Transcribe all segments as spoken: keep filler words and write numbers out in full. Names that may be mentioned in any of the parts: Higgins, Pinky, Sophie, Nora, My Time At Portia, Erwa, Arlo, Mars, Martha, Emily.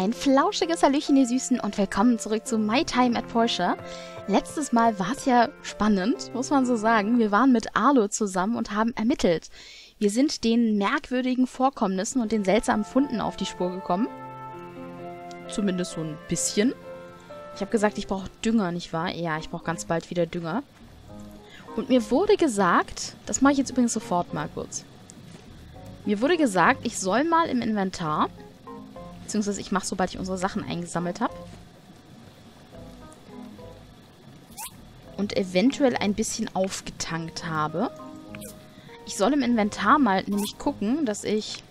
Ein flauschiges Hallöchen, ihr Süßen, und willkommen zurück zu My Time at Portia. Letztes Mal war es ja spannend, muss man so sagen. Wir waren mit Arlo zusammen und haben ermittelt. Wir sind den merkwürdigen Vorkommnissen und den seltsamen Funden auf die Spur gekommen. Zumindest so ein bisschen. Ich habe gesagt, ich brauche Dünger, nicht wahr? Ja, ich brauche ganz bald wieder Dünger. Und mir wurde gesagt, das mache ich jetzt übrigens sofort mal kurz. Mir wurde gesagt, ich soll mal im Inventar... Beziehungsweise ich mache, sobald ich unsere Sachen eingesammelt habe. Und eventuell ein bisschen aufgetankt habe. Ich soll im Inventar mal nämlich gucken, dass ich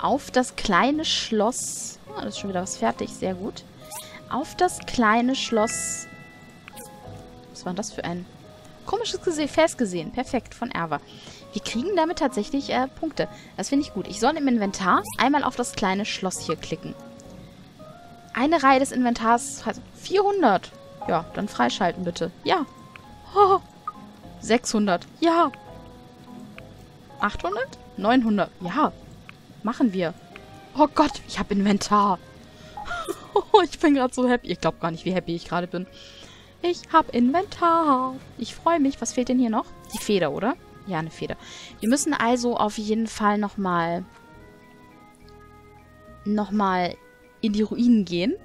auf das kleine Schloss... Ah, das ist schon wieder was fertig, sehr gut. Auf das kleine Schloss... Was war denn das für ein komisches Gefäß gesehen? Perfekt, von Erwa. Wir kriegen damit tatsächlich äh, Punkte. Das finde ich gut. Ich soll im Inventar einmal auf das kleine Schloss hier klicken. Eine Reihe des Inventars heißt vierhundert. Ja, dann freischalten bitte. Ja. Oh. sechshundert. Ja. achthundert? neunhundert. Ja. Machen wir. Oh Gott, ich habe Inventar. Ich bin gerade so happy. Ich glaube gar nicht, wie happy ich gerade bin. Ich habe Inventar. Ich freue mich. Was fehlt denn hier noch? Die Feder, oder? Ja, eine Feder. Wir müssen also auf jeden Fall nochmal nochmal in die Ruinen gehen.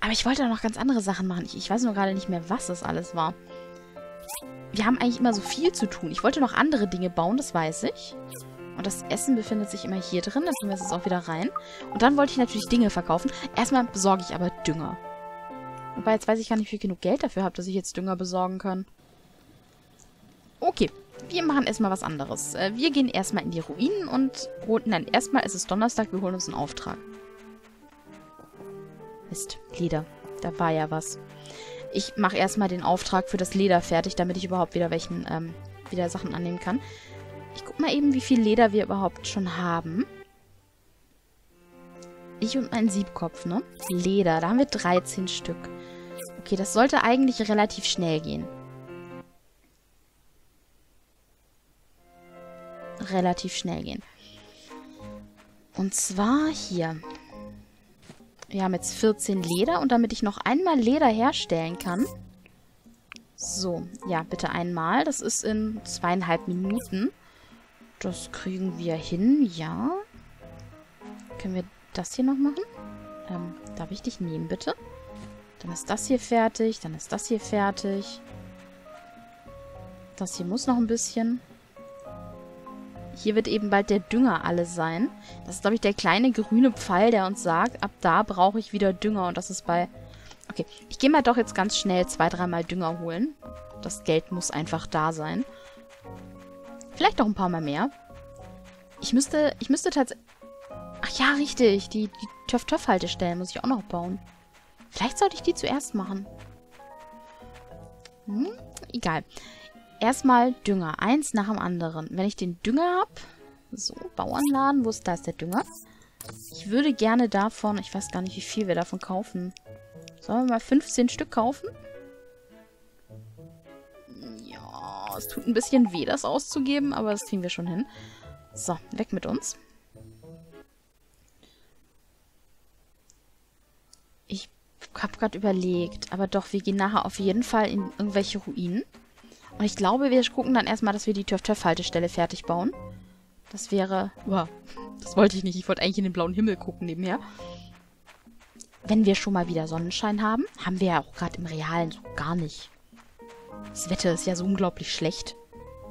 Aber ich wollte auch noch ganz andere Sachen machen. Ich, ich weiß nur gerade nicht mehr, was das alles war. Wir haben eigentlich immer so viel zu tun. Ich wollte noch andere Dinge bauen, das weiß ich. Und das Essen befindet sich immer hier drin. Dann tun wir es jetzt auch wieder rein. Und dann wollte ich natürlich Dinge verkaufen. Erstmal besorge ich aber Dünger. Wobei, jetzt weiß ich gar nicht, wie ich genug Geld dafür habe, dass ich jetzt Dünger besorgen kann. Okay. Wir machen erstmal was anderes. Wir gehen erstmal in die Ruinen und holen... Nein, erstmal ist es Donnerstag, wir holen uns einen Auftrag. Mist, Leder. Da war ja was. Ich mache erstmal den Auftrag für das Leder fertig, damit ich überhaupt wieder welchen, ähm, wieder Sachen annehmen kann. Ich guck mal eben, wie viel Leder wir überhaupt schon haben. Ich und mein Siebkopf, ne? Leder, da haben wir dreizehn Stück. Okay, das sollte eigentlich relativ schnell gehen. relativ schnell gehen. Und zwar hier. Wir haben jetzt vierzehn Leder und damit ich noch einmal Leder herstellen kann. So, ja, bitte einmal. Das ist in zweieinhalb Minuten. Das kriegen wir hin, ja. Können wir das hier noch machen? Ähm, darf ich dich nehmen, bitte? Dann ist das hier fertig, dann ist das hier fertig. Das hier muss noch ein bisschen... Hier wird eben bald der Dünger alle sein. Das ist, glaube ich, der kleine grüne Pfeil, der uns sagt, ab da brauche ich wieder Dünger. Und das ist bei... Okay, ich gehe mal doch jetzt ganz schnell zwei, dreimal Dünger holen. Das Geld muss einfach da sein. Vielleicht noch ein paar Mal mehr. Ich müsste... Ich müsste tatsächlich... Ach ja, richtig. Die, die Töff-Töff-Haltestellen muss ich auch noch bauen. Vielleicht sollte ich die zuerst machen. Hm, egal. Erstmal Dünger. Eins nach dem anderen. Wenn ich den Dünger habe... So, Bauernladen. Wo ist da? Ist der Dünger? Ich würde gerne davon... Ich weiß gar nicht, wie viel wir davon kaufen. Sollen wir mal fünfzehn Stück kaufen? Ja, es tut ein bisschen weh, das auszugeben, aber das kriegen wir schon hin. So, weg mit uns. Ich habe gerade überlegt. Aber doch, wir gehen nachher auf jeden Fall in irgendwelche Ruinen. Und ich glaube, wir gucken dann erstmal, dass wir die Töff-Töff-Haltestelle fertig bauen. Das wäre... Wow, das wollte ich nicht. Ich wollte eigentlich in den blauen Himmel gucken nebenher. Wenn wir schon mal wieder Sonnenschein haben, haben wir ja auch gerade im Realen so gar nicht. Das Wetter ist ja so unglaublich schlecht.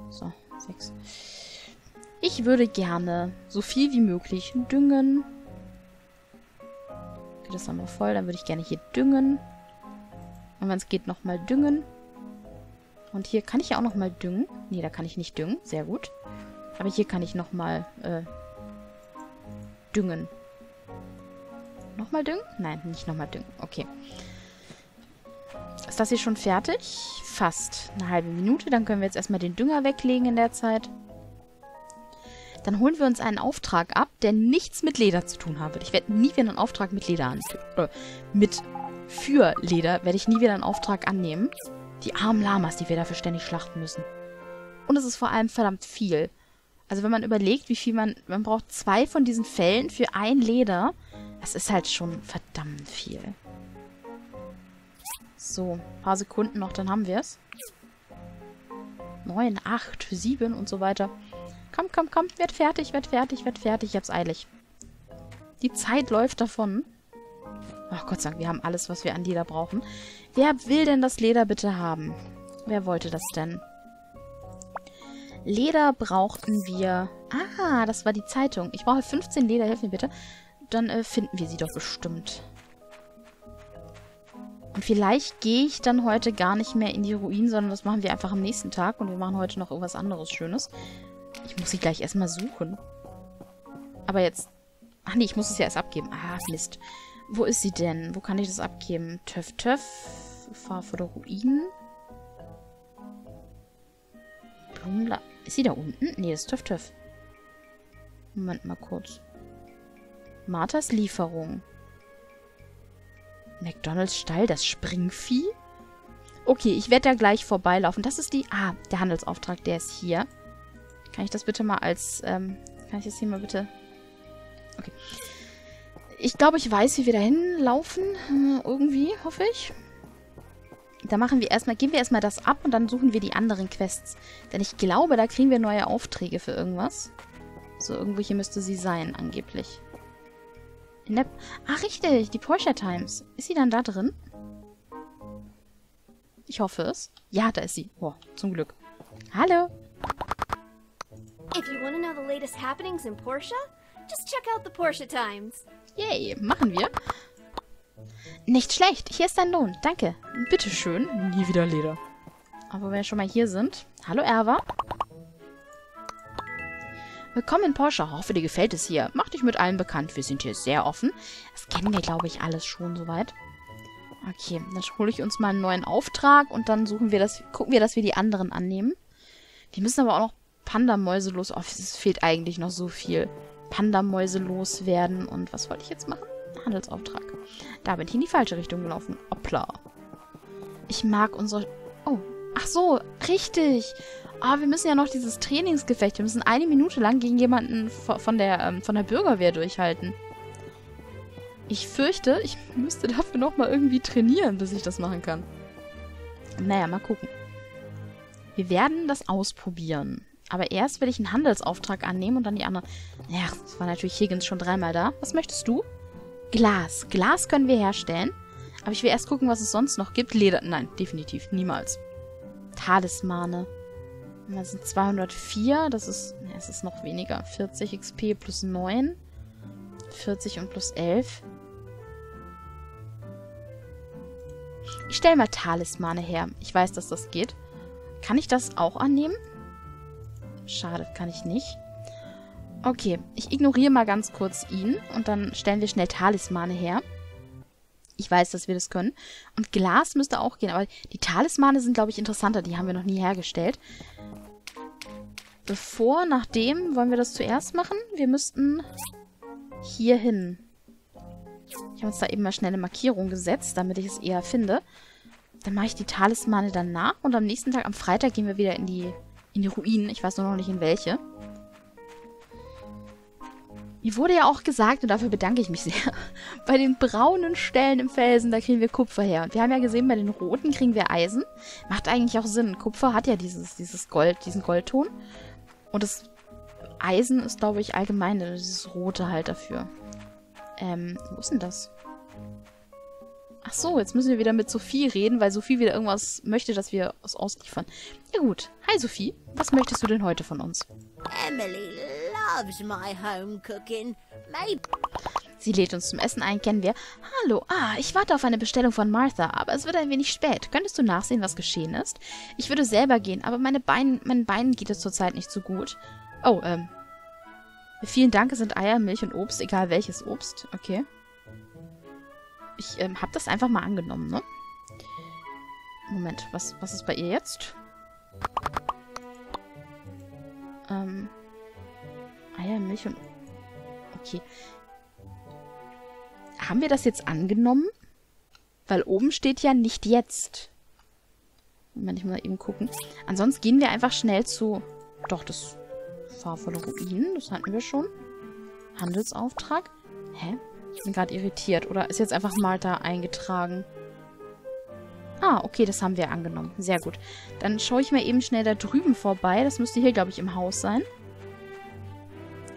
So, sechs. Ich würde gerne so viel wie möglich düngen. Okay, das haben wir voll. Dann würde ich gerne hier düngen. Und wenn es geht, nochmal düngen. Und hier kann ich ja auch nochmal düngen. Nee, da kann ich nicht düngen. Sehr gut. Aber hier kann ich nochmal äh, düngen. Nochmal düngen? Nein, nicht nochmal düngen. Okay. Ist das hier schon fertig? Fast. Eine halbe Minute. Dann können wir jetzt erstmal den Dünger weglegen in der Zeit. Dann holen wir uns einen Auftrag ab, der nichts mit Leder zu tun haben wird. Ich werde nie wieder einen Auftrag mit Leder annehmen. Äh, mit für Leder werde ich nie wieder einen Auftrag annehmen. Die armen Lamas, die wir dafür ständig schlachten müssen. Und es ist vor allem verdammt viel. Also wenn man überlegt, wie viel man... Man braucht zwei von diesen Fellen für ein Leder. Das ist halt schon verdammt viel. So, ein paar Sekunden noch, dann haben wir es. Neun, acht, sieben und so weiter. Komm, komm, komm, werd fertig, werd fertig, werd fertig. Ich hab's eilig. Die Zeit läuft davon. Ach Gott sei Dank, wir haben alles, was wir an Leder brauchen. Wer will denn das Leder bitte haben? Wer wollte das denn? Leder brauchten wir... Ah, das war die Zeitung. Ich brauche fünfzehn Leder, hilf mir bitte. Dann äh, finden wir sie doch bestimmt. Und vielleicht gehe ich dann heute gar nicht mehr in die Ruinen, sondern das machen wir einfach am nächsten Tag. Und wir machen heute noch irgendwas anderes Schönes. Ich muss sie gleich erstmal suchen. Aber jetzt... Ach nee, ich muss es ja erst abgeben. Ah, Mist. Wo ist sie denn? Wo kann ich das abgeben? Töff, töff. Fahr vor der Ruinen. Blumenla... Ist sie da unten? Nee, das ist Töff, töff. Moment mal kurz. Marthas Lieferung. McDonalds Stall, das Springvieh? Okay, ich werde da gleich vorbeilaufen. Das ist die... Ah, der Handelsauftrag, der ist hier. Kann ich das bitte mal als... Ähm, kann ich das hier mal bitte... Okay. Ich glaube, ich weiß, wie wir da hinlaufen. Äh, irgendwie, hoffe ich. Da machen wir erstmal, geben wir erstmal das ab und dann suchen wir die anderen Quests. Denn ich glaube, da kriegen wir neue Aufträge für irgendwas. So, irgendwo hier müsste sie sein, angeblich. In der... Ach, richtig, die Portia Times. Ist sie dann da drin? Ich hoffe es. Ja, da ist sie. Boah, zum Glück. Hallo. If you want to know the latest happenings in Portia, just check out the Portia Times. Yay, machen wir. Nicht schlecht, hier ist dein Lohn, danke. Bitteschön, nie wieder Leder. Aber wenn wir schon mal hier sind. Hallo, Erwa. Willkommen in Portia, hoffe dir gefällt es hier. Mach dich mit allen bekannt, wir sind hier sehr offen. Das kennen wir, glaube ich, alles schon soweit. Okay, dann hole ich uns mal einen neuen Auftrag und dann suchen wir das, gucken wir, dass wir die anderen annehmen. Wir müssen aber auch noch Pandamäuse los. Oh, es fehlt eigentlich noch so viel. Pandamäuse loswerden. Und was wollte ich jetzt machen? Handelsauftrag. Da bin ich in die falsche Richtung gelaufen. Hoppla. Ich mag unsere... Oh. Ach so, richtig. Ah, oh, wir müssen ja noch dieses Trainingsgefecht. Wir müssen eine Minute lang gegen jemanden von der, ähm, von der Bürgerwehr durchhalten. Ich fürchte, ich müsste dafür nochmal irgendwie trainieren, bis ich das machen kann. Naja, mal gucken. Wir werden das ausprobieren. Aber erst will ich einen Handelsauftrag annehmen und dann die anderen... Ja, das war natürlich Higgins schon dreimal da. Was möchtest du? Glas. Glas können wir herstellen. Aber ich will erst gucken, was es sonst noch gibt. Leder. Nein, definitiv. Niemals. Talismane. Das sind zweihundertvier. Das ist... Ja, es ist noch weniger. vierzig X P plus neun. vierzig und plus elf. Ich stelle mal Talismane her. Ich weiß, dass das geht. Kann ich das auch annehmen? Schade, kann ich nicht. Okay, ich ignoriere mal ganz kurz ihn und dann stellen wir schnell Talismane her. Ich weiß, dass wir das können. Und Glas müsste auch gehen, aber die Talismane sind, glaube ich, interessanter. Die haben wir noch nie hergestellt. Bevor, nachdem, wollen wir das zuerst machen? Wir müssten hier hin. Ich habe uns da eben mal schnell eine Markierung gesetzt, damit ich es eher finde. Dann mache ich die Talismane danach und am nächsten Tag, am Freitag, gehen wir wieder in die... In die Ruinen. Ich weiß nur noch nicht, in welche. Mir wurde ja auch gesagt, und dafür bedanke ich mich sehr, bei den braunen Stellen im Felsen, da kriegen wir Kupfer her. Und wir haben ja gesehen, bei den roten kriegen wir Eisen. Macht eigentlich auch Sinn. Kupfer hat ja dieses, dieses Gold, diesen Goldton. Und das Eisen ist, glaube ich, allgemein dieses Rote halt dafür. Ähm, wo ist denn das? Ach so, jetzt müssen wir wieder mit Sophie reden, weil Sophie wieder irgendwas möchte, dass wir es ausliefern. Ja gut. Hi Sophie, was möchtest du denn heute von uns? Emily loves my home cooking. Maybe... Sie lädt uns zum Essen ein, kennen wir. Hallo, ah, ich warte auf eine Bestellung von Martha, aber es wird ein wenig spät. Könntest du nachsehen, was geschehen ist? Ich würde selber gehen, aber meine Beine, meinen Beinen geht es zurzeit nicht so gut. Oh, ähm. Vielen Dank, es sind Eier, Milch und Obst, egal welches Obst. Okay. Ich ähm, habe das einfach mal angenommen, ne? Moment, was, was ist bei ihr jetzt? Ähm. Eier, Milch und... Okay. Haben wir das jetzt angenommen? Weil oben steht ja nicht jetzt. Moment, ich muss mal eben gucken. Ansonsten gehen wir einfach schnell zu... Doch, das Fahrvolle Ruinen, das hatten wir schon. Handelsauftrag. Hä? Ich bin gerade irritiert. Oder ist jetzt einfach Martha eingetragen? Ah, okay, das haben wir angenommen. Sehr gut. Dann schaue ich mir eben schnell da drüben vorbei. Das müsste hier, glaube ich, im Haus sein.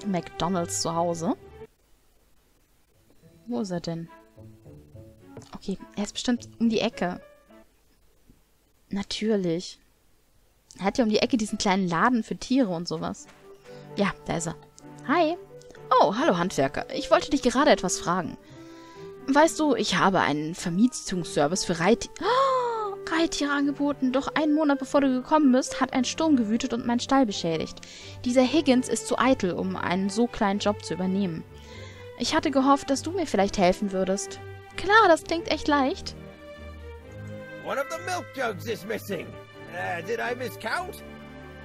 McDonald's zu Hause. Wo ist er denn? Okay, er ist bestimmt um die Ecke. Natürlich. Er hat ja um die Ecke diesen kleinen Laden für Tiere und sowas. Ja, da ist er. Hi. Oh, hallo Handwerker. Ich wollte dich gerade etwas fragen. Weißt du, ich habe einen Vermietungsservice für Reittiere. Oh, Reittiere angeboten. Doch einen Monat bevor du gekommen bist, hat ein Sturm gewütet und meinen Stall beschädigt. Dieser Higgins ist zu eitel, um einen so kleinen Job zu übernehmen. Ich hatte gehofft, dass du mir vielleicht helfen würdest. Klar, das klingt echt leicht. One of the milk jugs is missing. Uh, did I miscount?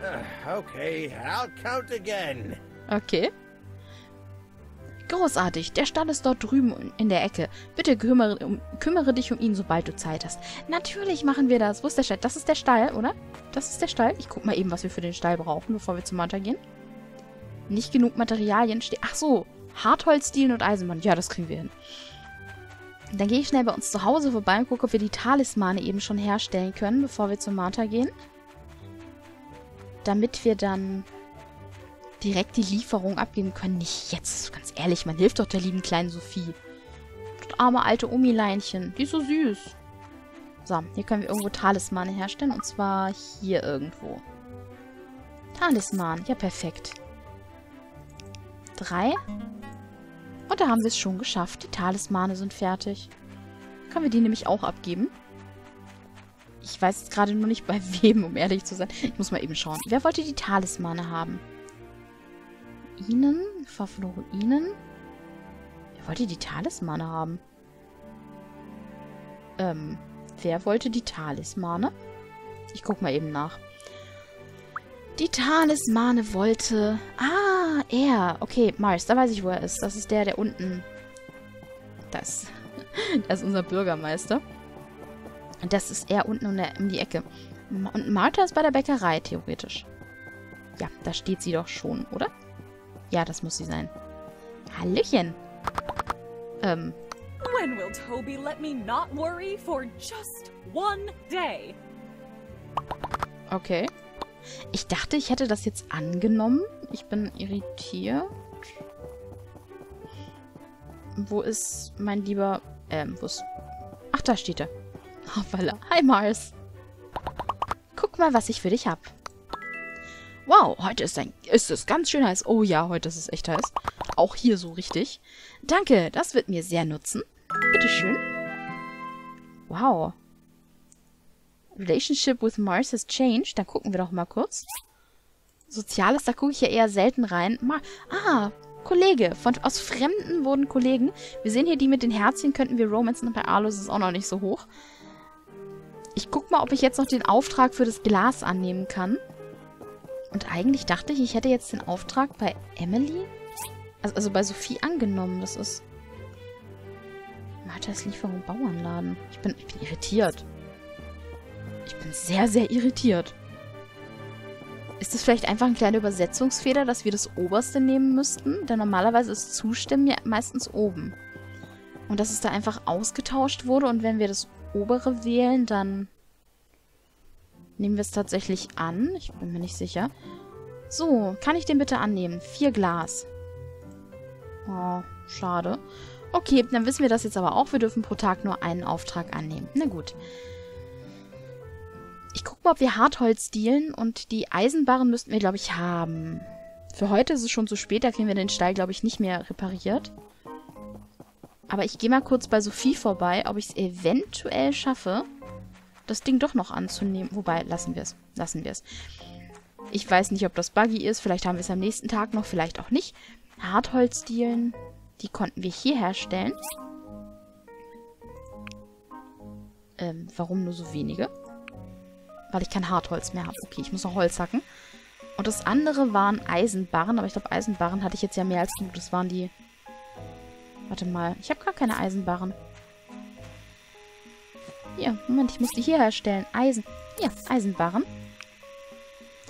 Uh, okay, I'll count again. Okay. Großartig, der Stall ist dort drüben in der Ecke. Bitte kümmere, um, kümmere dich um ihn, sobald du Zeit hast. Natürlich machen wir das. Wo ist der Stall? Das ist der Stall, oder? Das ist der Stall. Ich guck mal eben, was wir für den Stall brauchen, bevor wir zu Martha gehen. Nicht genug Materialien stehen. Ach so, Hartholz, Dielen und Eisenbahn. Ja, das kriegen wir hin. Dann gehe ich schnell bei uns zu Hause vorbei und gucke, ob wir die Talismane eben schon herstellen können, bevor wir zu Martha gehen. Damit wir dann direkt die Lieferung abgeben können. Nicht jetzt, ganz ehrlich, man hilft doch der lieben kleinen Sophie. Das arme alte Omi-Leinchen, die ist so süß. So, hier können wir irgendwo Talismane herstellen und zwar hier irgendwo. Talisman, ja perfekt. Drei. Und da haben wir es schon geschafft. Die Talismane sind fertig. Können wir die nämlich auch abgeben? Ich weiß jetzt gerade nur nicht bei wem, um ehrlich zu sein. Ich muss mal eben schauen. Wer wollte die Talismane haben? Ruinen? Verfluchte Ruinen? Wer wollte die Talismane haben? Ähm, wer wollte die Talismane? Ich guck mal eben nach. Die Talismane wollte... Ah, er. Okay, Mars, da weiß ich, wo er ist. Das ist der, der unten... Das. Das ist unser Bürgermeister. Und das ist er unten um, der, um die Ecke. Und Martha ist bei der Bäckerei, theoretisch. Ja, da steht sie doch schon, oder? Ja, das muss sie sein. Hallöchen. Ähm. When will Toby let me not worry for just one day? Okay. Ich dachte, ich hätte das jetzt angenommen. Ich bin irritiert. Wo ist mein lieber... Ähm, wo ist... Ach, da steht er. Oh, voilà. Hi, Mars. Guck mal, was ich für dich hab. Wow, heute ist, ein, ist es ganz schön heiß. Oh ja, heute ist es echt heiß. Auch hier so richtig. Danke, das wird mir sehr nutzen. Bitteschön. Wow. Relationship with Mars has changed. Da gucken wir doch mal kurz. Soziales, da gucke ich ja eher selten rein. Mar ah, Kollege. Von, aus Fremden wurden Kollegen. Wir sehen hier die mit den Herzchen, könnten wir romanzen. Bei Arlo ist es auch noch nicht so hoch. Ich guck mal, ob ich jetzt noch den Auftrag für das Glas annehmen kann. Und eigentlich dachte ich, ich hätte jetzt den Auftrag bei Emily, also, also bei Sophie angenommen. Das ist Marthas Lieferung Bauernladen. Ich bin, ich bin irritiert. Ich bin sehr, sehr irritiert. Ist das vielleicht einfach ein kleiner Übersetzungsfehler, dass wir das Oberste nehmen müssten? Denn normalerweise ist Zustimmen ja meistens oben. Und dass es da einfach ausgetauscht wurde und wenn wir das Obere wählen, dann... Nehmen wir es tatsächlich an? Ich bin mir nicht sicher. So, kann ich den bitte annehmen? Vier Glas. Oh, schade. Okay, dann wissen wir das jetzt aber auch. Wir dürfen pro Tag nur einen Auftrag annehmen. Na gut. Ich gucke mal, ob wir Hartholz dealen und die Eisenbarren müssten wir, glaube ich, haben. Für heute ist es schon zu spät, da kriegen wir den Stall, glaube ich, nicht mehr repariert. Aber ich gehe mal kurz bei Sophie vorbei, ob ich es eventuell schaffe, das Ding doch noch anzunehmen. Wobei, lassen wir es. Lassen wir es. Ich weiß nicht, ob das buggy ist. Vielleicht haben wir es am nächsten Tag noch, vielleicht auch nicht. Hartholzdielen, die konnten wir hier herstellen. Ähm, warum nur so wenige? Weil ich kein Hartholz mehr habe. Okay, ich muss noch Holz hacken. Und das andere waren Eisenbarren. Aber ich glaube, Eisenbarren hatte ich jetzt ja mehr als genug. Das waren die... Warte mal. Ich habe gar keine Eisenbarren. Hier, Moment, ich muss die hier herstellen. Eisen. Ja, Eisenbarren.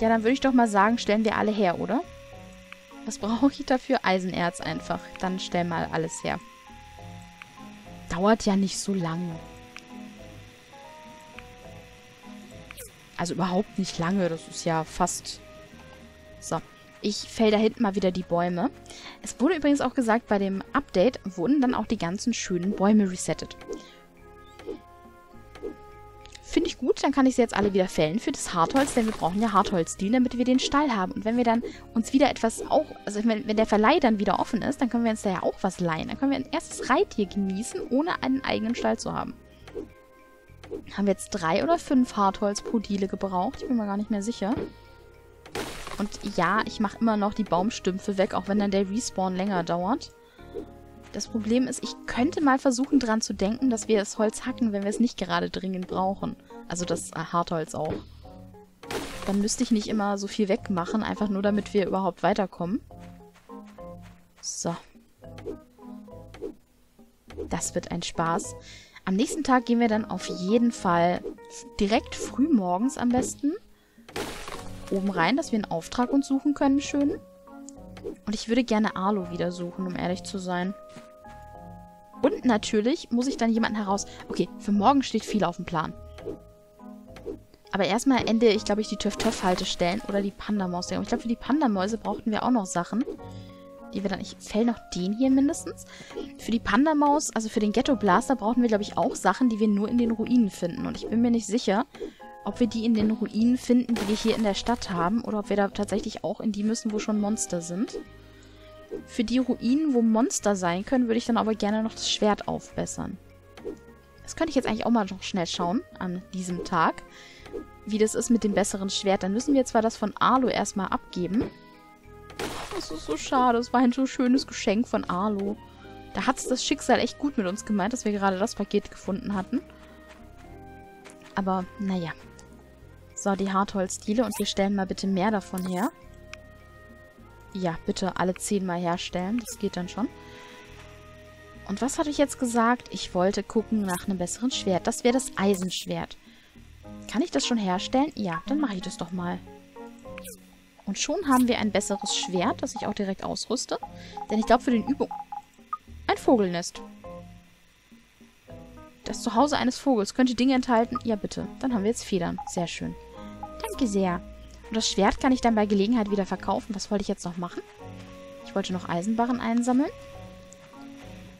Ja, dann würde ich doch mal sagen, stellen wir alle her, oder? Was brauche ich dafür? Eisenerz einfach. Dann stell mal alles her. Dauert ja nicht so lange. Also überhaupt nicht lange. Das ist ja fast... So. Ich fäll da hinten mal wieder die Bäume. Es wurde übrigens auch gesagt, bei dem Update wurden dann auch die ganzen schönen Bäume resettet. Finde ich gut, dann kann ich sie jetzt alle wieder fällen für das Hartholz, denn wir brauchen ja Hartholzdielen, damit wir den Stall haben. Und wenn wir dann uns wieder etwas auch, also wenn, wenn der Verleih dann wieder offen ist, dann können wir uns da ja auch was leihen. Dann können wir ein erstes Reittier genießen, ohne einen eigenen Stall zu haben. Haben wir jetzt drei oder fünf Hartholz pro Diele gebraucht? Ich bin mir gar nicht mehr sicher. Und ja, ich mache immer noch die Baumstümpfe weg, auch wenn dann der Respawn länger dauert. Das Problem ist, ich könnte mal versuchen, dran zu denken, dass wir das Holz hacken, wenn wir es nicht gerade dringend brauchen. Also das Hartholz auch. Dann müsste ich nicht immer so viel wegmachen, einfach nur damit wir überhaupt weiterkommen. So. Das wird ein Spaß. Am nächsten Tag gehen wir dann auf jeden Fall direkt früh morgens am besten oben rein, dass wir einen Auftrag uns suchen können, schön. Und ich würde gerne Arlo wieder suchen, um ehrlich zu sein. Und natürlich muss ich dann jemanden heraus... Okay, für morgen steht viel auf dem Plan. Aber erstmal ende ich, glaube ich, die Töff-Töff-Haltestellen oder die Pandamäuse. Und ich glaube, für die Pandamäuse brauchten wir auch noch Sachen, die wir dann... Ich fäll noch den hier mindestens. Für die Pandamaus, also für den Ghetto-Blaster, brauchen wir, glaube ich, auch Sachen, die wir nur in den Ruinen finden. Und ich bin mir nicht sicher, ob wir die in den Ruinen finden, die wir hier in der Stadt haben, oder ob wir da tatsächlich auch in die müssen, wo schon Monster sind. Für die Ruinen, wo Monster sein können, würde ich dann aber gerne noch das Schwert aufbessern. Das könnte ich jetzt eigentlich auch mal noch schnell schauen, an diesem Tag, wie das ist mit dem besseren Schwert. Dann müssen wir zwar das von Arlo erstmal abgeben. Das ist so schade, das war ein so schönes Geschenk von Arlo. Da hat es das Schicksal echt gut mit uns gemeint, dass wir gerade das Paket gefunden hatten. Aber, naja. So, die Hartholzdiele und wir stellen mal bitte mehr davon her. Ja, bitte alle zehn mal herstellen. Das geht dann schon. Und was hatte ich jetzt gesagt? Ich wollte gucken nach einem besseren Schwert. Das wäre das Eisenschwert. Kann ich das schon herstellen? Ja, dann mache ich das doch mal. Und schon haben wir ein besseres Schwert, das ich auch direkt ausrüste. Denn ich glaube, für den Übung... Ein Vogelnest. Das Zuhause eines Vogels könnte Dinge enthalten. Ja, bitte. Dann haben wir jetzt Federn. Sehr schön. Danke sehr. Und das Schwert kann ich dann bei Gelegenheit wieder verkaufen. Was wollte ich jetzt noch machen? Ich wollte noch Eisenbarren einsammeln.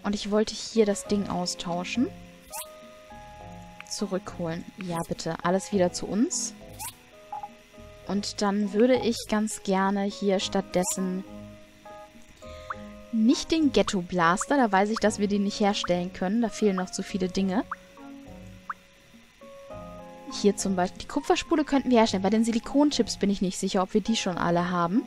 Und ich wollte hier das Ding austauschen. Zurückholen. Ja, bitte. Alles wieder zu uns. Und dann würde ich ganz gerne hier stattdessen nicht den Ghetto-Blaster. Da weiß ich, dass wir den nicht herstellen können. Da fehlen noch zu viele Dinge. Hier zum Beispiel. Die Kupferspule könnten wir herstellen. Bei den Silikonchips bin ich nicht sicher, ob wir die schon alle haben.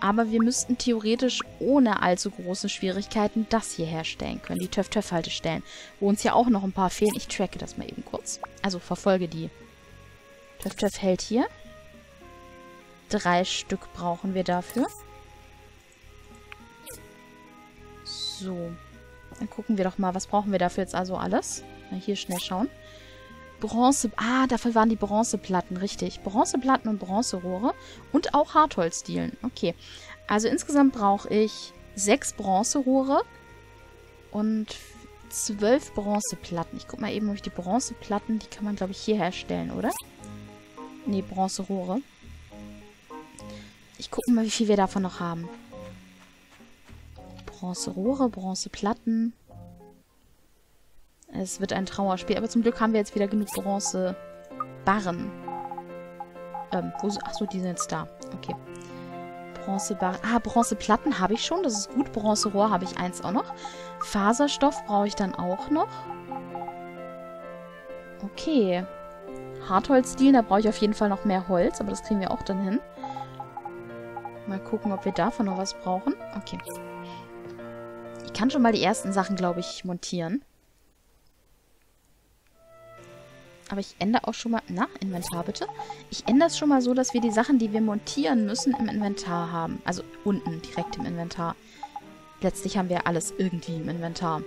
Aber wir müssten theoretisch ohne allzu große Schwierigkeiten das hier herstellen können. Die Töff-Töff-Haltestellen. Wo uns ja auch noch ein paar fehlen. Ich tracke das mal eben kurz. Also verfolge die. Töff-Töff hält hier. Drei Stück brauchen wir dafür. So. Dann gucken wir doch mal, was brauchen wir dafür jetzt also alles? Mal hier schnell schauen. Bronze. Ah, dafür waren die Bronzeplatten, richtig. Bronzeplatten und Bronzerohre. Und auch Hartholzdielen. Okay. Also insgesamt brauche ich sechs Bronzerohre und zwölf Bronzeplatten. Ich guck mal eben, ob ich die Bronzeplatten, die kann man, glaube ich, hier herstellen, oder? Nee, Bronzerohre. Ich gucke mal, wie viel wir davon noch haben. Bronzerohre, Bronzeplatten. Es wird ein Trauerspiel. Aber zum Glück haben wir jetzt wieder genug Bronzebarren. Ähm, wo sind... Achso, die sind jetzt da. Okay. Bronzebarren. Ah, Bronzeplatten habe ich schon. Das ist gut. Bronzerohr habe ich eins auch noch. Faserstoff brauche ich dann auch noch. Okay. Hartholzdielen, da brauche ich auf jeden Fall noch mehr Holz. Aber das kriegen wir auch dann hin. Mal gucken, ob wir davon noch was brauchen. Okay. Ich kann schon mal die ersten Sachen, glaube ich, montieren. Aber ich ändere auch schon mal... Na, Inventar bitte. Ich ändere es schon mal so, dass wir die Sachen, die wir montieren müssen, im Inventar haben. Also unten, direkt im Inventar. Letztlich haben wir alles irgendwie im Inventar.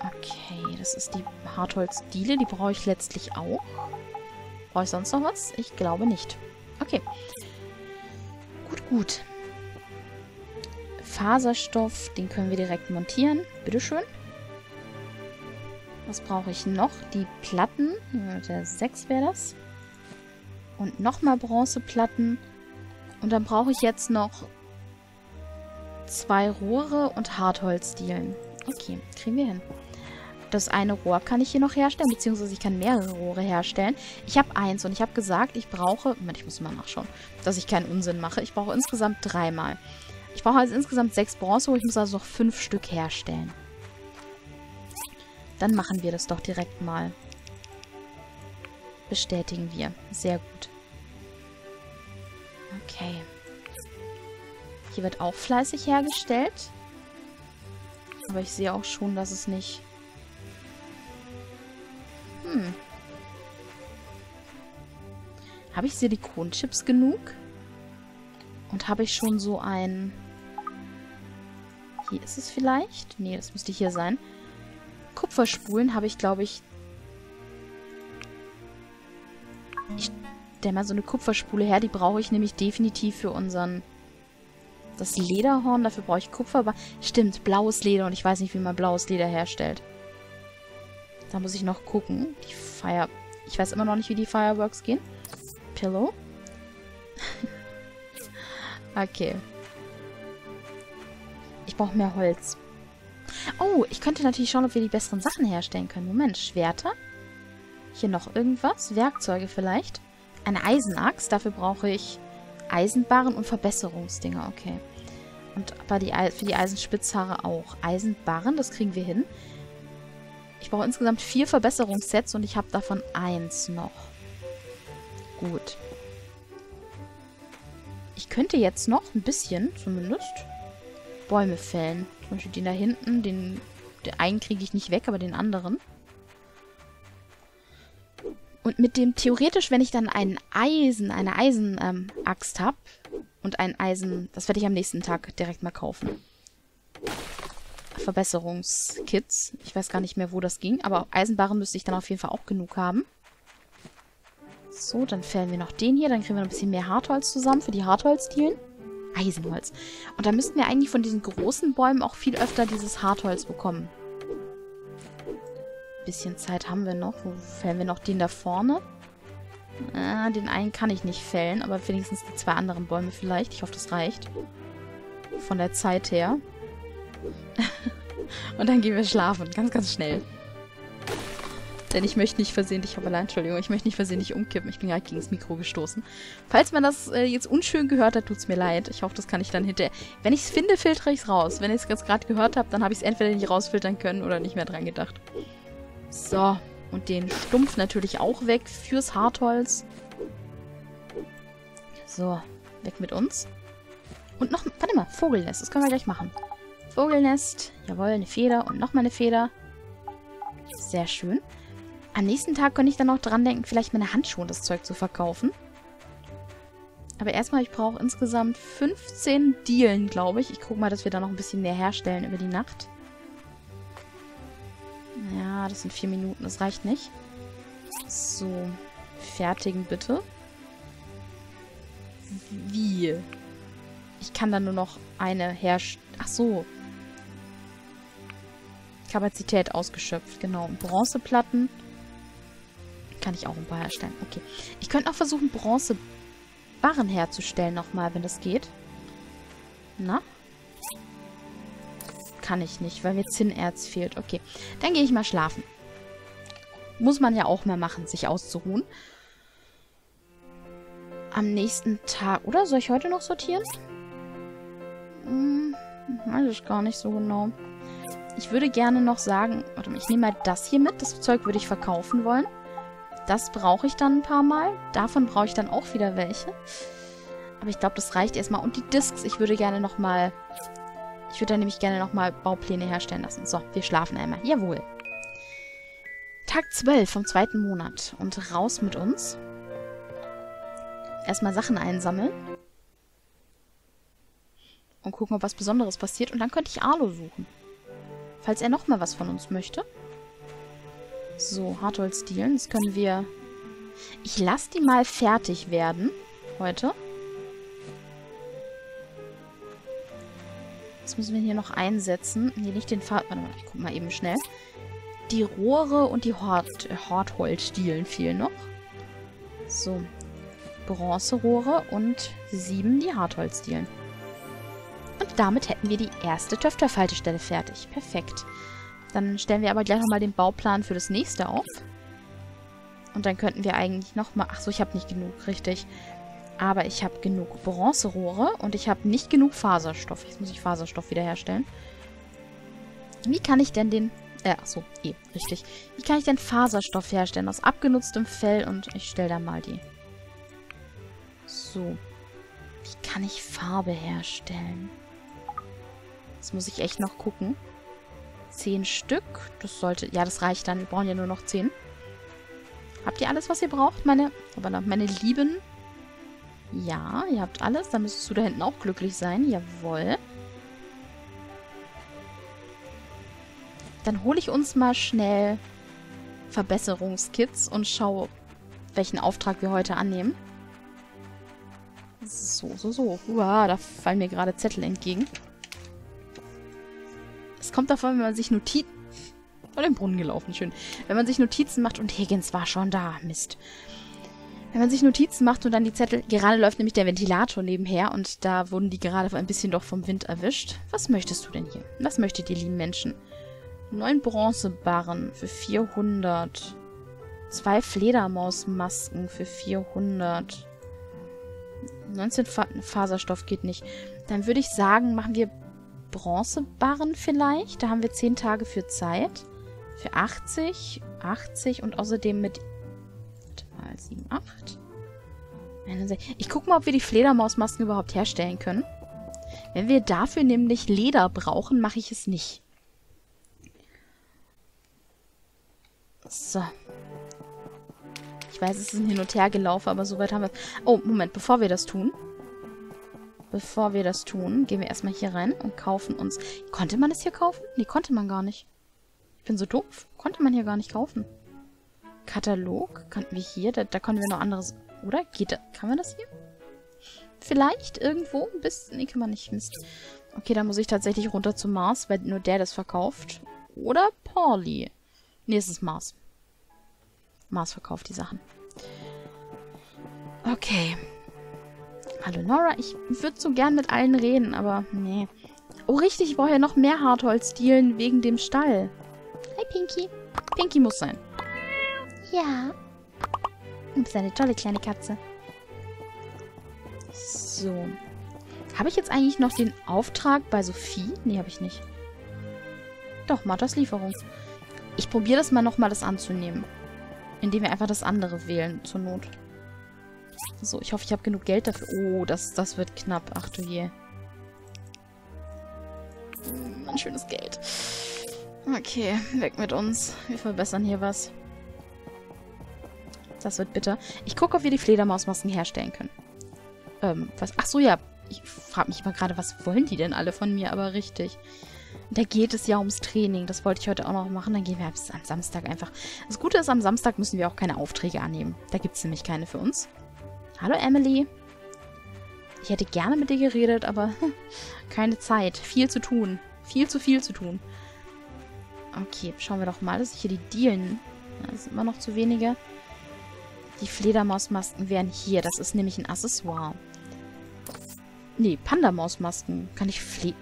Okay, das ist die Hartholzdiele. Die brauche ich letztlich auch. Brauche ich sonst noch was? Ich glaube nicht. Okay. Gut, gut. Faserstoff, den können wir direkt montieren. Bitteschön. Was brauche ich noch? Die Platten. Der sechs wäre das. Und nochmal Bronzeplatten. Und dann brauche ich jetzt noch zwei Rohre und Hartholzdielen. Okay, kriegen wir hin. Das eine Rohr kann ich hier noch herstellen, beziehungsweise ich kann mehrere Rohre herstellen. Ich habe eins und ich habe gesagt, ich brauche... Moment, ich muss mal nachschauen, dass ich keinen Unsinn mache. Ich brauche insgesamt dreimal. Ich brauche also insgesamt sechs Bronzerohre. Ich muss also noch fünf Stück herstellen. Dann machen wir das doch direkt mal. Bestätigen wir. Sehr gut. Okay. Hier wird auch fleißig hergestellt. Aber ich sehe auch schon, dass es nicht... Hm. Habe ich Silikonchips genug? Und habe ich schon so ein... Hier ist es vielleicht? Nee, das müsste hier sein. Kupferspulen habe ich, glaube ich... Ich stelle mal so eine Kupferspule her. Die brauche ich nämlich definitiv für unseren... Das Lederhorn. Dafür brauche ich Kupfer. Aber stimmt, blaues Leder. Und ich weiß nicht, wie man blaues Leder herstellt. Da muss ich noch gucken. Die Fire... Ich weiß immer noch nicht, wie die Fireworks gehen. Pillow. Okay. Ich brauche mehr Holz. Oh, ich könnte natürlich schauen, ob wir die besseren Sachen herstellen können. Moment, Schwerter. Hier noch irgendwas. Werkzeuge vielleicht. Eine Eisenaxt. Dafür brauche ich Eisenbarren und Verbesserungsdinger. Okay. Und aber die, für die Eisenspitzhaare auch. Eisenbarren, das kriegen wir hin. Ich brauche insgesamt vier Verbesserungssets und ich habe davon eins noch. Gut. Ich könnte jetzt noch ein bisschen, zumindest, Bäume fällen. Zum Beispiel den da hinten, den, den einen kriege ich nicht weg, aber den anderen. Und mit dem, theoretisch, wenn ich dann einen Eisen, eine Eisen, ähm, Axt habe und ein Eisen, das werde ich am nächsten Tag direkt mal kaufen. Verbesserungskits. Ich weiß gar nicht mehr, wo das ging, aber Eisenbarren müsste ich dann auf jeden Fall auch genug haben. So, dann fällen wir noch den hier. Dann kriegen wir noch ein bisschen mehr Hartholz zusammen für die Hartholzdielen. Eisenholz. Und dann müssten wir eigentlich von diesen großen Bäumen auch viel öfter dieses Hartholz bekommen. Ein bisschen Zeit haben wir noch. Wo fällen wir noch den da vorne? Äh, den einen kann ich nicht fällen, aber wenigstens die zwei anderen Bäume vielleicht. Ich hoffe, das reicht. Von der Zeit her. Und dann gehen wir schlafen. Ganz, ganz schnell. Denn ich möchte nicht versehentlich, aber nein, Entschuldigung, ich möchte nicht versehentlich umkippen. Ich bin gerade gegen das Mikro gestoßen. Falls man das äh, jetzt unschön gehört hat, tut's mir leid. Ich hoffe, das kann ich dann hinterher... Wenn ich es finde, filtere ich es raus. Wenn ich es gerade gehört habe, dann habe ich es entweder nicht rausfiltern können oder nicht mehr dran gedacht. So, und den Stumpf natürlich auch weg fürs Hartholz. So, weg mit uns. Und noch... Warte mal, Vogelnest, das können wir gleich machen. Vogelnest, jawohl, eine Feder und nochmal eine Feder. Sehr schön. Am nächsten Tag könnte ich dann noch dran denken, vielleicht meine Handschuhe und das Zeug zu verkaufen. Aber erstmal, ich brauche insgesamt fünfzehn Dielen, glaube ich. Ich gucke mal, dass wir da noch ein bisschen mehr herstellen über die Nacht. Ja, das sind vier Minuten, das reicht nicht. So, fertigen bitte. Wie? Ich kann dann nur noch eine herstellen. Ach so. Kapazität ausgeschöpft, genau. Und Bronzeplatten kann ich auch ein paar herstellen. Okay. Ich könnte auch versuchen, Bronzebarren herzustellen nochmal, wenn das geht. Na? Kann ich nicht, weil mir Zinnerz fehlt. Okay. Dann gehe ich mal schlafen. Muss man ja auch mal machen, sich auszuruhen. Am nächsten Tag... Oder soll ich heute noch sortieren? Hm, weiß ich gar nicht so genau. Ich würde gerne noch sagen... Warte mal, ich nehme mal das hier mit. Das Zeug würde ich verkaufen wollen. Das brauche ich dann ein paar Mal. Davon brauche ich dann auch wieder welche. Aber ich glaube, das reicht erstmal. Und die Discs, ich würde gerne nochmal... Ich würde dann nämlich gerne nochmal Baupläne herstellen lassen. So, wir schlafen einmal. Jawohl. Tag zwölf vom zweiten Monat. Und raus mit uns. Erstmal Sachen einsammeln. Und gucken, ob was Besonderes passiert. Und dann könnte ich Arlo suchen. Falls er nochmal was von uns möchte. So, Hartholzdielen. Das können wir... Ich lasse die mal fertig werden. Heute. Jetzt müssen wir hier noch einsetzen. Nee, nicht den Faden. Warte mal, ich guck mal eben schnell. Die Rohre und die Hartholzdielen fehlen noch. So. Bronzerohre und sieben die Hartholzdielen. Und damit hätten wir die erste Töfterfaltestelle fertig. Perfekt. Dann stellen wir aber gleich nochmal den Bauplan für das nächste auf. Und dann könnten wir eigentlich nochmal... Achso, ich habe nicht genug, richtig. Aber ich habe genug Bronzerohre und ich habe nicht genug Faserstoff. Jetzt muss ich Faserstoff wiederherstellen. Wie kann ich denn den... Äh, achso, eh, richtig. Wie kann ich denn Faserstoff herstellen? Aus abgenutztem Fell und ich stelle da mal die... So. Wie kann ich Farbe herstellen? Das muss ich echt noch gucken. Zehn Stück. Das sollte... Ja, das reicht dann. Wir brauchen ja nur noch zehn. Habt ihr alles, was ihr braucht? Meine... Aber meine Lieben... Ja, ihr habt alles. Dann müsstest du da hinten auch glücklich sein. Jawohl. Dann hole ich uns mal schnell Verbesserungskits und schaue, welchen Auftrag wir heute annehmen. So, so, so. Uah, da fallen mir gerade Zettel entgegen. Es kommt davon, wenn man sich Notizen... Oh, den Brunnen gelaufen, schön. Wenn man sich Notizen macht und Higgins war schon da. Mist. Wenn man sich Notizen macht und dann die Zettel... Gerade läuft nämlich der Ventilator nebenher und da wurden die gerade ein bisschen doch vom Wind erwischt. Was möchtest du denn hier? Was möchtet ihr, lieben Menschen? Neun Bronzebarren für vierhundert. Zwei Fledermausmasken für vierhundert. neunzehn Fa Faserstoff geht nicht. Dann würde ich sagen, machen wir Bronzebarren vielleicht. Da haben wir zehn Tage für Zeit. Für achtzig, achtzig und außerdem mit... sieben, acht. Ich gucke mal, ob wir die Fledermausmasken überhaupt herstellen können. Wenn wir dafür nämlich Leder brauchen, mache ich es nicht. So. Ich weiß, es ist ein Hin- und Hergelaufe, aber soweit haben wir... Oh, Moment, bevor wir das tun. Bevor wir das tun, gehen wir erstmal hier rein und kaufen uns... Konnte man das hier kaufen? Nee, konnte man gar nicht. Ich bin so doof. Konnte man hier gar nicht kaufen. Katalog, konnten wir hier, da, da konnten wir noch anderes, oder? Geht da, kann man das hier? Vielleicht irgendwo ein bisschen, nee, kann man nicht, Mist. Okay, da muss ich tatsächlich runter zum Mars, weil nur der das verkauft. Oder Pauli. Nee, es ist Mars. Mars verkauft die Sachen. Okay. Hallo Nora, ich würde so gern mit allen reden, aber nee. Oh richtig, ich brauche ja noch mehr Hartholzdielen wegen dem Stall. Hi Pinky. Pinky muss sein. Ja. Du bist eine tolle kleine Katze. So. Habe ich jetzt eigentlich noch den Auftrag bei Sophie? Nee, habe ich nicht. Doch, Marthas Lieferung. Ich probiere das mal nochmal, das anzunehmen. Indem wir einfach das andere wählen, zur Not. So, ich hoffe, ich habe genug Geld dafür. Oh, das, das wird knapp. Ach du je. Ein schönes Geld. Okay, weg mit uns. Wir verbessern hier was. Das wird bitter. Ich gucke, ob wir die Fledermausmasken herstellen können. Ähm, was? Ach so, ja. Ich frage mich immer gerade, was wollen die denn alle von mir? Aber richtig. Da geht es ja ums Training. Das wollte ich heute auch noch machen. Dann gehen wir am Samstag einfach. Das Gute ist, am Samstag müssen wir auch keine Aufträge annehmen. Da gibt es nämlich keine für uns. Hallo, Emily. Ich hätte gerne mit dir geredet, aber keine Zeit. Viel zu tun. Viel zu viel zu tun. Okay, schauen wir doch mal, dass ich hier die Dielen... Ja, das sind immer noch zu wenige... Die Fledermausmasken wären hier. Das ist nämlich ein Accessoire. Nee, Pandamausmasken. Kann ich Fle...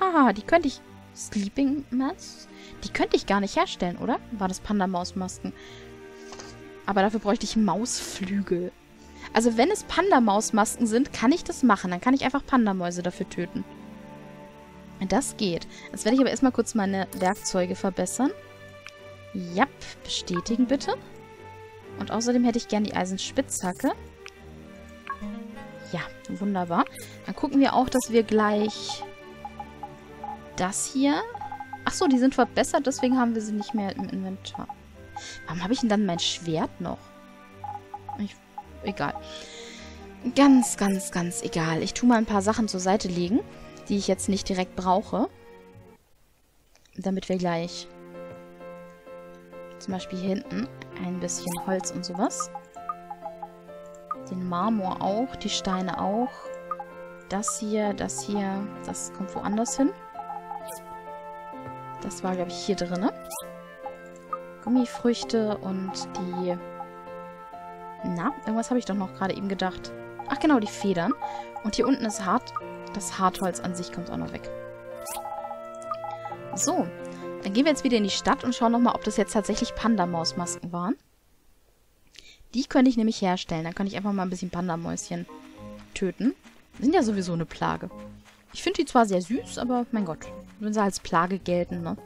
Haha, die könnte ich... Sleeping Masks? Die könnte ich gar nicht herstellen, oder? War das Pandamausmasken? Aber dafür bräuchte ich Mausflügel. Also wenn es Pandamausmasken sind, kann ich das machen. Dann kann ich einfach Pandamäuse dafür töten. Das geht. Jetzt werde ich aber erstmal kurz meine Werkzeuge verbessern. Jap, bestätigen bitte. Und außerdem hätte ich gern die Eisenspitzhacke. Ja, wunderbar. Dann gucken wir auch, dass wir gleich das hier... Achso, die sind verbessert, deswegen haben wir sie nicht mehr im Inventar. Warum habe ich denn dann mein Schwert noch? Ich, egal. Ganz, ganz, ganz egal. Ich tue mal ein paar Sachen zur Seite legen, die ich jetzt nicht direkt brauche. Damit wir gleich... Zum Beispiel hier hinten ein bisschen Holz und sowas. Den Marmor auch, die Steine auch. Das hier, das hier, das kommt woanders hin. Das war, glaube ich, hier drin. Gummifrüchte und die... Na, irgendwas habe ich doch noch gerade eben gedacht. Ach genau, die Federn. Und hier unten ist hart. Das Hartholz an sich kommt auch noch weg. So, dann gehen wir jetzt wieder in die Stadt und schauen nochmal, ob das jetzt tatsächlich Pandamausmasken waren. Die könnte ich nämlich herstellen. Dann kann ich einfach mal ein bisschen Pandamäuschen töten. Die sind ja sowieso eine Plage. Ich finde die zwar sehr süß, aber mein Gott, wenn sie als Plage gelten, ne?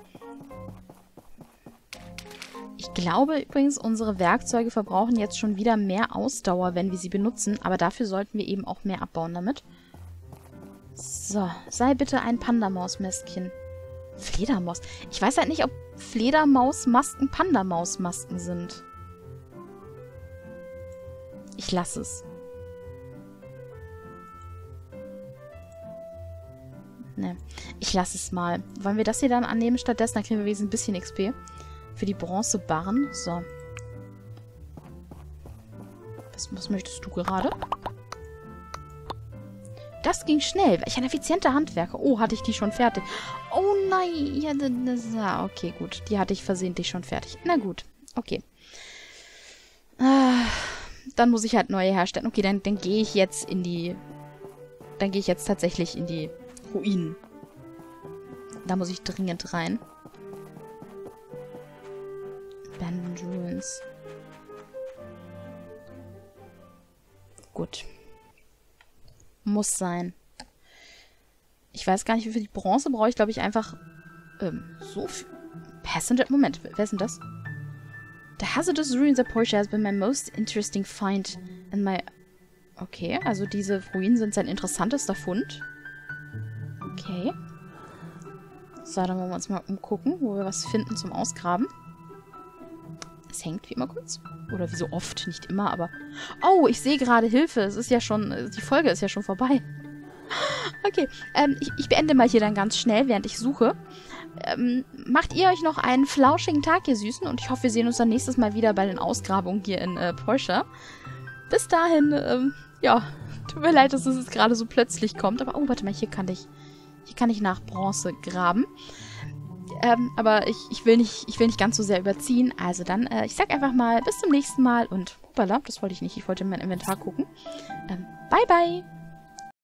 Ich glaube übrigens, unsere Werkzeuge verbrauchen jetzt schon wieder mehr Ausdauer, wenn wir sie benutzen. Aber dafür sollten wir eben auch mehr abbauen damit. So, sei bitte ein Pandamausmäskchen. Fledermaus. Ich weiß halt nicht, ob Fledermausmasken Pandamausmasken sind. Ich lasse es. Ne, ich lasse es mal. Wollen wir das hier dann annehmen stattdessen? Dann kriegen wir wenigstens ein bisschen X P. Für die Bronzebarren. So. Was, was möchtest du gerade? Das ging schnell. Ich ein effizienter Handwerker. Oh, hatte ich die schon fertig? Oh nein. Ja, das, okay, gut. Die hatte ich versehentlich schon fertig. Na gut. Okay. Ah, dann muss ich halt neue herstellen. Okay, dann, dann gehe ich jetzt in die... Dann gehe ich jetzt tatsächlich in die Ruinen. Da muss ich dringend rein. Abandoned Ruins. Gut. Muss sein. Ich weiß gar nicht, wie viel die Bronze brauche ich. Glaube ich einfach ähm, so viel. Passenger. Moment, wer ist denn das? The hazardous ruins of Portia has been my most interesting find and my... Okay, also diese Ruinen sind sein interessantester Fund. Okay. So, dann wollen wir uns mal umgucken, wo wir was finden zum Ausgraben. Es hängt wie immer kurz. Oder wie so oft, nicht immer, aber... Oh, ich sehe gerade Hilfe. Es ist ja schon... Die Folge ist ja schon vorbei. Okay, ähm, ich, ich beende mal hier dann ganz schnell, während ich suche. Ähm, macht ihr euch noch einen flauschigen Tag, ihr Süßen. Und ich hoffe, wir sehen uns dann nächstes Mal wieder bei den Ausgrabungen hier in äh, Portia. Bis dahin, ähm, ja... Tut mir leid, dass es jetzt gerade so plötzlich kommt. Aber, oh, warte mal, hier kann ich... Hier kann ich nach Bronze graben. Ähm, aber ich, ich, will nicht, ich will nicht ganz so sehr überziehen. Also dann, äh, ich sag einfach mal, bis zum nächsten Mal. Und, hoppala, das wollte ich nicht. Ich wollte in mein Inventar gucken. Ähm, bye, bye.